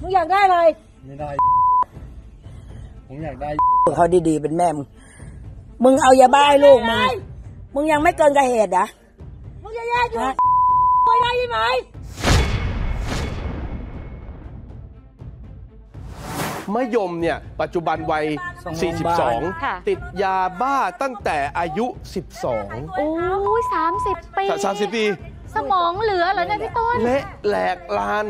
มึงอยากได้อะไรไม่ได้ผมอยากได้เขาดีๆเป็นแม่มึงเอายาบ้าให้ลูกมึงยังไม่เกินกระเหตุนะมึงจะแยกอยู่ไปได้ไหมมะยมเนี่ยปัจจุบันวัย42ติดยาบ้าตั้งแต่อายุ12โอ้ย30 ปี30 ปีสมองเหลือเหรอเนี่ยพี่ต้นเละแหลกลาน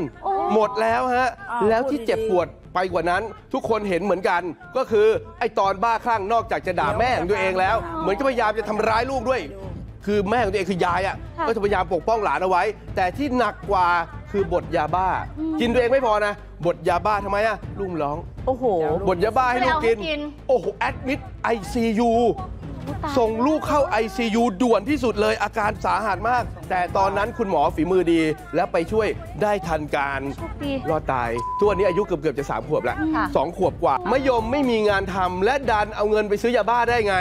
หมดแล้วฮะแล้วที่เจ็บปวดไปกว่านั้นทุกคนเห็นเหมือนกันก็คือไอ้ตอนบ้าคลั่งนอกจากจะด่าแม่ของตัวเองแล้วเหมือนจะพยายามจะทำร้ายลูกด้วยคือแม่ของตัวเองคือยายอ่ะก็จะพยายามปกป้องหลานเอาไว้แต่ที่หนักกว่าคือบทยาบ้ากินตัวเองไม่พอนะบทยาบ้าทำไมอ่ะลุงร้องโอ้โหบทยาบ้าให้ลูกกินโอ้โหแอดมิด ICU ส่งลูกเข้า ICU ด่วนที่สุดเลยอาการสาหัสมากแต่ตอนนั้นคุณหมอฝีมือดีแล้วไปช่วยได้ทันการรอดตายทุกวันนี้อายุเกือบจะ3 ขวบแล้ว2 ขวบกว่ามะยมไม่มีงานทำและดันเอาเงินไปซื้อยาบ้าได้ไง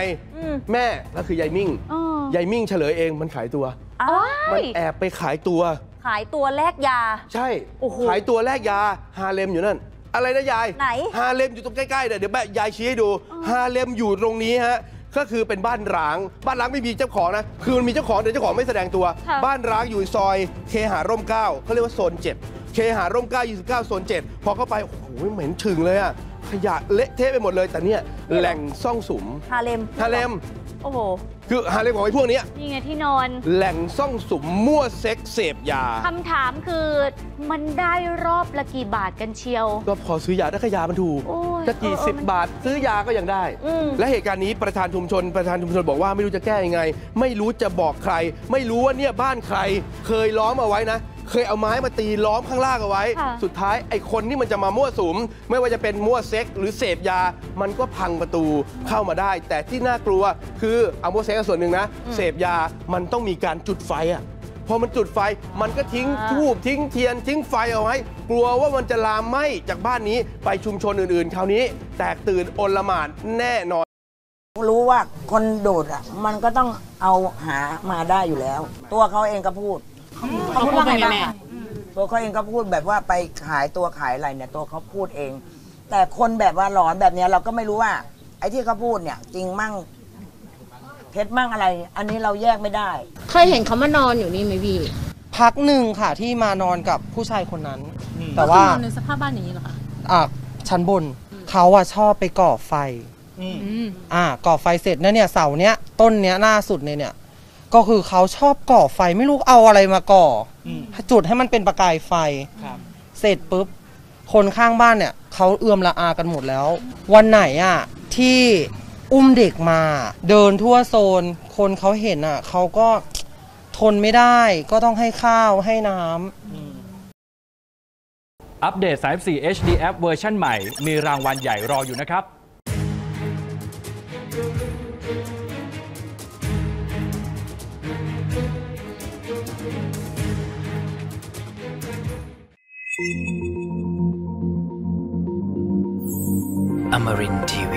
แม่ก็คือยายมิ่งเฉลยเองมันขายตัวมันแอบไปขายตัวแลกยาใช่ขายตัวแลกยาฮาเลมอยู่นั่นอะไรนะยายไหนฮาเลมอยู่ตรงใกล้ๆเดี๋ยวแม่ยายชี้ให้ดูฮาเลมอยู่ตรงนี้ฮะก็คือเป็นบ้านร้างไม่มีเจ้าของนะคือมันมีเจ้าของแต่เจ้าของไม่แสดงตัวบ้านร้างอยู่ซอยเคหาร่ม9เขาเรียกว่าโซน7เคหาร่ม9 29โซน7พอเข้าไปโอ้โหเหม็นฉึงเลยอะขยะเละเทะไปหมดเลยแต่เนี่ยแหล่งซ่องสุมฮาเลมโอ้โหคือฮาเลมของไอ้พวกนี้นี่ไงที่นอนแหล่งซ่องสุมมั่วเซ็กเสพยาคำถามคือมันได้รอบละกี่บาทกันเชียวก็พอซื้อยาได้ขยามันถูกจะกี่10 บาทซื้อยาก็ยังได้และเหตุการณ์นี้ประธานชุมชนบอกว่าไม่รู้จะแก้ยังไงไม่รู้จะบอกใครไม่รู้ว่าเนี่ยบ้านใครเคยล้อมเอาไว้นะเคยเอาไม้มาตีล้อมข้างล่างเอาไว้สุดท้ายไอ้คนที่มันจะมามั่วสุมไม่ว่าจะเป็นมั่วเซ็กหรือเสพยามันก็พังประตูเข้ามาได้แต่ที่น่ากลัวคือเอามั่วเซ็กส่วนหนึ่งนะเสพยามันต้องมีการจุดไฟอ่ะพอมันจุดไฟมันก็ทิ้งทูบทิ้งเทียนทิ้งไฟเอาไว้กลัวว่ามันจะลามไหม้จากบ้านนี้ไปชุมชนอื่นๆคราวนี้แตกตื่นโอลหม่านแน่นอนรู้ว่าคนโดดอ่ะมันก็ต้องเอาหามาได้อยู่แล้วตัวเขาเองก็พูดว่าไงแม่ตัวเขาเองก็พูดแบบว่าไปขายตัวขายอะไรเนี่ยตัวเขาพูดเองแต่คนแบบว่าหลอนแบบนี้เราก็ไม่รู้ว่าไอ้ที่เขาพูดเนี่ยจริงมั่งเท็จมั่งอะไรอันนี้เราแยกไม่ได้เคยเห็นเขามานอนอยู่นี่ไหมพี่พักหนึ่งค่ะที่มานอนกับผู้ชายคนนั้นแต่ว่านอนในสภาพบ้านอย่างนี้เหรอคะชั้นบนเขาอะชอบไปก่อไฟก่อไฟเสร็จเนี่ยเสาเนี้ยต้นเนี้ยหน้าสุดเนี่ยก็คือเขาชอบก่อไฟไม่รู้เอาอะไรมาก่อจุดให้มันเป็นประกายไฟเสร็จปุ๊บคนข้างบ้านเนี่ยเขาเอือมละอากันหมดแล้ววันไหนอ่ะที่อุ้มเด็กมาเดินทั่วโซนคนเขาเห็นอ่ะเขาก็ทนไม่ได้ก็ต้องให้ข้าวให้น้ำอัปเดต34 HD App เวอร์ชั่นใหม่มีรางวัลใหญ่รออยู่นะครับAmarinTV